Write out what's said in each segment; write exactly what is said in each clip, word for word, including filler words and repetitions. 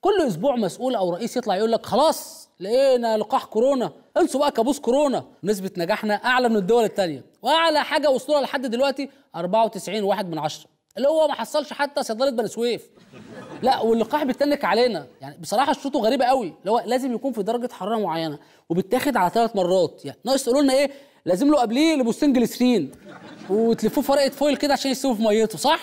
كل اسبوع مسؤول او رئيس يطلع يقول لك خلاص لقينا لقاح كورونا، انسوا بقى كابوس كورونا. نسبه نجاحنا اعلى من الدول الثانيه، واعلى حاجه وصلوها لحد دلوقتي أربعة وتسعين فاصلة واحد من عشرة، اللي هو ما حصلش حتى صيدله بني سويف. لا واللقاح بيتنك علينا، يعني بصراحه شروطه غريبه قوي، اللي هو لازم يكون في درجه حراره معينه وبيتاخد على ثلاث مرات، يعني ناقص يقولوا لنا ايه لازم له قبليه لبوستين جليسرين وتلفوه في ورقه فويل كده عشان يستوي في ميته، صح؟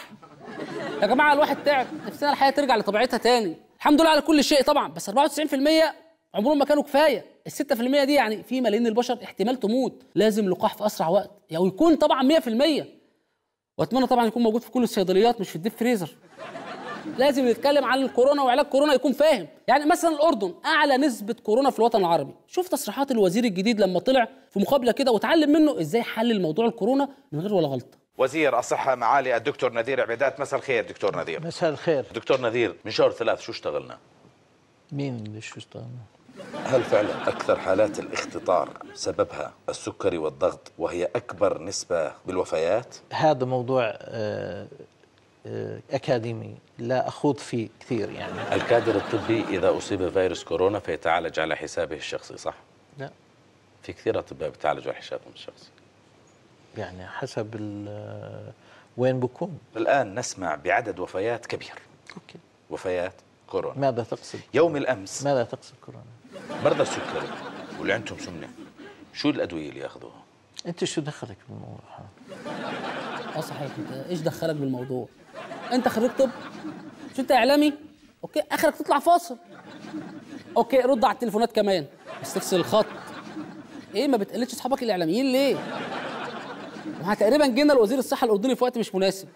يا جماعه الواحد تعب، نفسنا الحياه ترجع لطبيعتها تاني. الحمد لله على كل شيء طبعا، بس أربعة وتسعين في المية عمرهم ما كانوا كفايه، ال ستة في المية دي يعني في ملايين البشر احتمال تموت، لازم لقاح في اسرع وقت، يعني يكون طبعا مية في المية. واتمنى طبعا يكون موجود في كل الصيدليات مش في الديب فريزر. لازم نتكلم عن الكورونا وعلاج كورونا يكون فاهم، يعني مثلا الاردن اعلى نسبه كورونا في الوطن العربي، شوف تصريحات الوزير الجديد لما طلع في مقابله كده وتعلم منه ازاي حل موضوع الكورونا من غير ولا غلطه. وزير الصحة معالي الدكتور نذير عبيدات، مساء الخير دكتور نذير. مساء الخير دكتور نذير، من شهر ثلاث شو اشتغلنا؟ مين اللي شو اشتغلنا؟ هل فعلا أكثر حالات الاختطار سببها السكري والضغط وهي أكبر نسبة بالوفيات؟ هذا موضوع أكاديمي لا أخوض فيه كثير، يعني الكادر الطبي إذا أصيب فيروس كورونا فيتعالج على حسابه الشخصي، صح؟ لا، في كثير أطباء بتعالجوا على حسابهم الشخصي، يعني حسب وين بكون. الآن نسمع بعدد وفيات كبير. أوكي. وفيات كورونا. ماذا تقصد؟ يوم كورونا. الأمس. ماذا تقصد كورونا؟ مرضى السكري واللي عندهم سمنة، شو الأدوية اللي ياخذوها؟ أنت شو دخلك بالموضوع هذا؟ أه صحيح، أنت إيش دخلك بالموضوع؟ أنت خريج طب؟ مش أنت إعلامي؟ أوكي، آخرك تطلع فاصل. أوكي، رد على التليفونات كمان، بس تفصل الخط. إيه ما بتقلدش أصحابك الإعلاميين ليه؟ وها تقريبا جينا لوزير الصحه الاردني في وقت مش مناسب،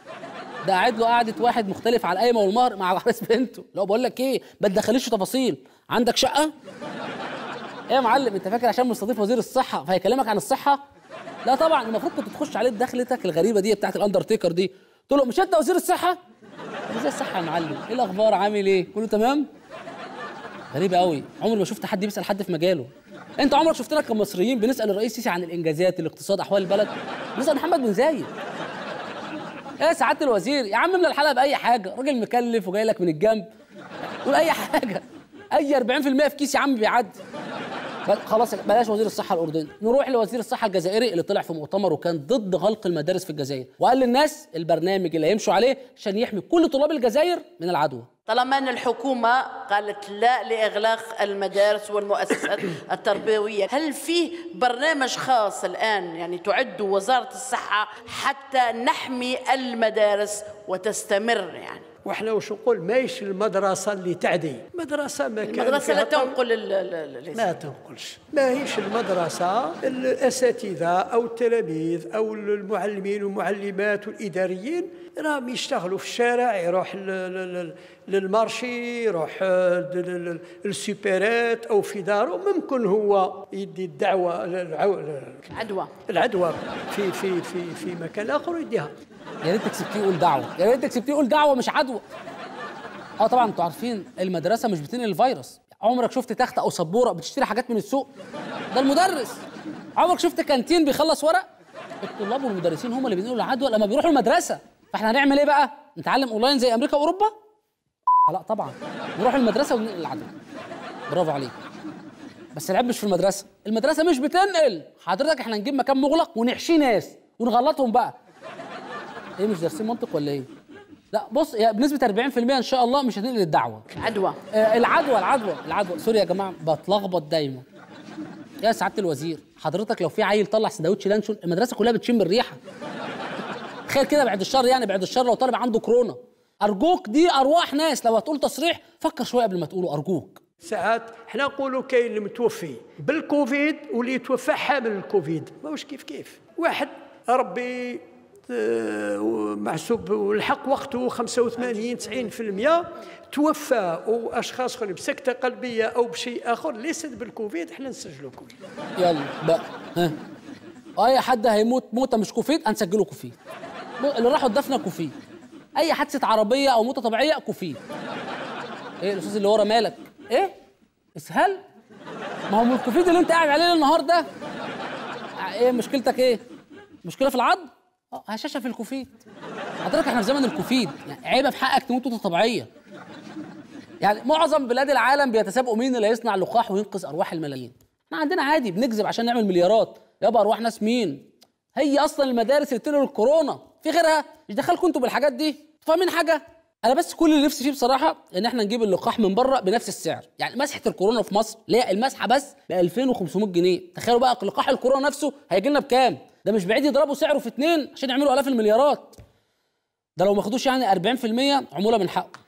ده قاعد له قعده واحد مختلف على القايمه والمهر مع العريس بنته، لو بقول لك ايه ما تدخليش تفاصيل، عندك شقه؟ ايه يا معلم انت فاكر عشان مستضيف وزير الصحه فهيكلمك عن الصحه؟ لا طبعا، المفروض كنت تخش عليه بدخلتك الغريبه دي بتاعت الاندرتيكر دي، تقول له مش انت وزير الصحه؟ ازاي الصحه يا معلم؟ ايه الاخبار؟ عامل ايه؟ كله تمام؟ غريبه قوي، عمري ما شفت حد بيسال حد في مجاله. انت عمرك شفتنا كمصريين بنسال الرئيس السيسي عن الانجازات، الاقتصاد، احوال البلد؟ بنسال محمد بن زايد. ايه سعاده الوزير يا عم، من الحلقه باي حاجه، راجل مكلف وجاي لك من الجنب، قول اي حاجه، اي أربعين في المية في كيس يا عم بيعدي. خلاص بلاش وزير الصحه الاردني، نروح لوزير الصحه الجزائري اللي طلع في مؤتمر وكان ضد غلق المدارس في الجزائر، وقال للناس البرنامج اللي هيمشوا عليه عشان يحمي كل طلاب الجزائر من العدوى. طالما ان الحكومه قالت لا لاغلاق المدارس والمؤسسات التربويه، هل فيه برنامج خاص الان يعني تعد وزاره الصحه حتى نحمي المدارس وتستمر؟ يعني واحنا وش نقول، ماهيش المدرسه اللي تعدي، مدرسه ما كان المدرسه لا تنقل ال ال ما تنقلش، ماهيش المدرسه الاساتذه او التلاميذ او المعلمين والمعلمات والاداريين راهم يشتغلوا في الشارع، يروح للمارشي، يروح للسوبرات او في داره، ممكن هو يدي الدعوه العدوى العدوى في في في في مكان اخر يديها. يا ريتك سبتيه يقول دعوه، يا ريتك سبتيه يقول دعوه مش عدوى. اه طبعا انتوا عارفين المدرسه مش بتنقل الفيروس، عمرك شفت تخته او سبوره بتشتري حاجات من السوق؟ ده المدرس. عمرك شفت كانتين بيخلص ورق؟ الطلاب والمدرسين هم اللي بينقلوا العدوى لما بيروحوا المدرسه، فاحنا هنعمل ايه بقى؟ نتعلم اونلاين زي امريكا واوروبا؟ لا طبعا، نروح المدرسه وننقل العدوى. برافو عليك. بس العيب مش في المدرسه، المدرسه مش بتنقل، حضرتك احنا نجيب مكان مغلق ونحشيه ناس ونغلطهم بقى. ايه مش دارسين منطق ولا ايه؟ لا بص، بنسبه أربعين في المية ان شاء الله مش هتنقل الدعوه. عدوى. آه العدوى العدوى العدوى، سوري يا جماعه بتلخبط دايما. يا سعاده الوزير، حضرتك لو في عيل طلع سندوتش لانشون المدرسه كلها بتشم الريحه. تخيل كده بعد الشر، يعني بعد الشر لو طالب عنده كورونا. ارجوك دي ارواح ناس، لو هتقول تصريح فكر شويه قبل ما تقوله ارجوك. ساعات احنا نقولوا كاين اللي متوفي بالكوفيد واللي يتوفى حامل الكوفيد، ماهوش كيف كيف. واحد ربي محسوب والحق وقته خمسة وثمانين تسعين في المية توفى، واشخاص اخرين بسكته قلبيه او بشيء اخر ليست بالكوفيد، احنا نسجلوا كوفيد. يلا بقى ها اي حد هيموت موته مش كوفيد هنسجله كوفيد. اللي راحوا الدفنه كوفيد. اي حادثه عربيه او موته طبيعيه كوفيد. ايه الاستاذ اللي ورا مالك؟ ايه؟ اسهل؟ ما هو الكوفيد اللي انت قاعد عليه النهار ده. ايه مشكلتك ايه؟ مشكله في العظم؟ اه هشاشه في الكوفيد. حضرتك احنا في زمن الكوفيد، يعني عيبه في حقك تموت موته طبيعيه. يعني معظم بلاد العالم بيتسابقوا مين اللي هيصنع لقاح وينقذ ارواح الملايين. احنا عندنا عادي بنكذب عشان نعمل مليارات. يابا ارواح ناس مين؟ هي اصلا المدارس اللي بتنقل الكورونا، في غيرها؟ مش دخلكم انتوا بالحاجات دي؟ فاهمين حاجه؟ انا بس كل اللي نفسي فيه بصراحه ان احنا نجيب اللقاح من بره بنفس السعر. يعني مسحه الكورونا في مصر لا المسحه بس ب ألفين وخمسمائة جنيه. تخيلوا بقى لقاح الكورونا نفسه هيجي لنا بكام؟ ده مش بعيد يضربوا سعره في اتنين عشان يعملوا الاف المليارات. ده لو ما خدوش يعني أربعين في المية عموله من حقه.